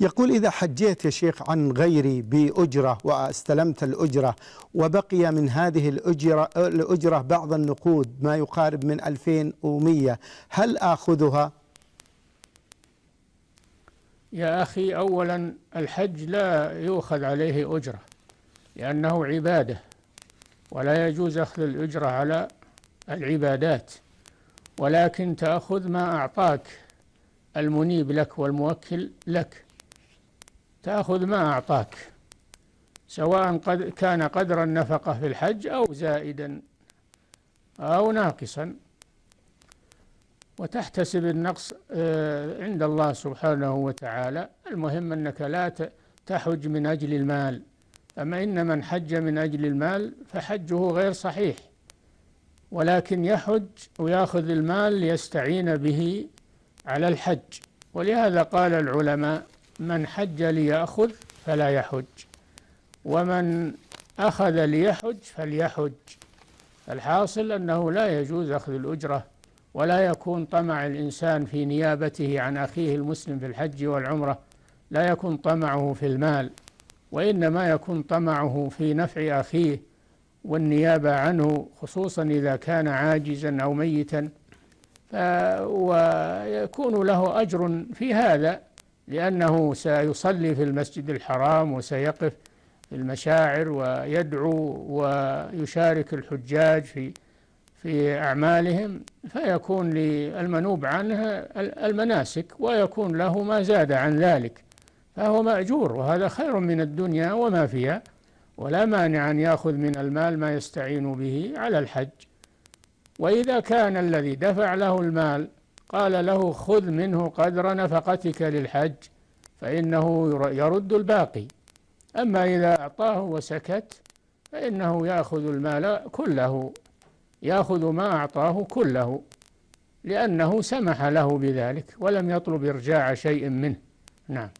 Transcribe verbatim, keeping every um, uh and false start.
يقول إذا حجيت يا شيخ عن غيري بأجرة واستلمت الأجرة وبقي من هذه الأجرة, الأجرة بعض النقود ما يقارب من ألفين ومئة، هل آخذها؟ يا أخي، أولا الحج لا يؤخذ عليه أجرة لأنه عبادة، ولا يجوز أخذ الأجرة على العبادات، ولكن تأخذ ما أعطاك المنيب لك والموكل لك، تأخذ ما أعطاك سواء قد كان قدر النفقة في الحج أو زائدا أو ناقصا، وتحتسب النقص عند الله سبحانه وتعالى. المهم أنك لا تحج من أجل المال، أما إن من حج من أجل المال فحجه غير صحيح، ولكن يحج ويأخذ المال ليستعين به على الحج. ولهذا قال العلماء: من حج ليأخذ فلا يحج، ومن أخذ ليحج فليحج. الحاصل أنه لا يجوز أخذ الأجرة، ولا يكون طمع الإنسان في نيابته عن أخيه المسلم في الحج والعمرة، لا يكون طمعه في المال، وإنما يكون طمعه في نفع أخيه والنيابة عنه، خصوصا إذا كان عاجزا أو ميتا، ويكون له أجر في هذا، لأنه سيصلي في المسجد الحرام وسيقف في المشاعر ويدعو ويشارك الحجاج في في أعمالهم، فيكون للمنوب عنها المناسك، ويكون له ما زاد عن ذلك، فهو مأجور، وهذا خير من الدنيا وما فيها. ولا مانع أن يأخذ من المال ما يستعين به على الحج. وإذا كان الذي دفع له المال قال له: خذ منه قدر نفقتك للحج، فإنه يرد الباقي. أما إذا أعطاه وسكت فإنه يأخذ المال كله، يأخذ ما أعطاه كله، لأنه سمح له بذلك ولم يطلب إرجاع شيء منه. نعم.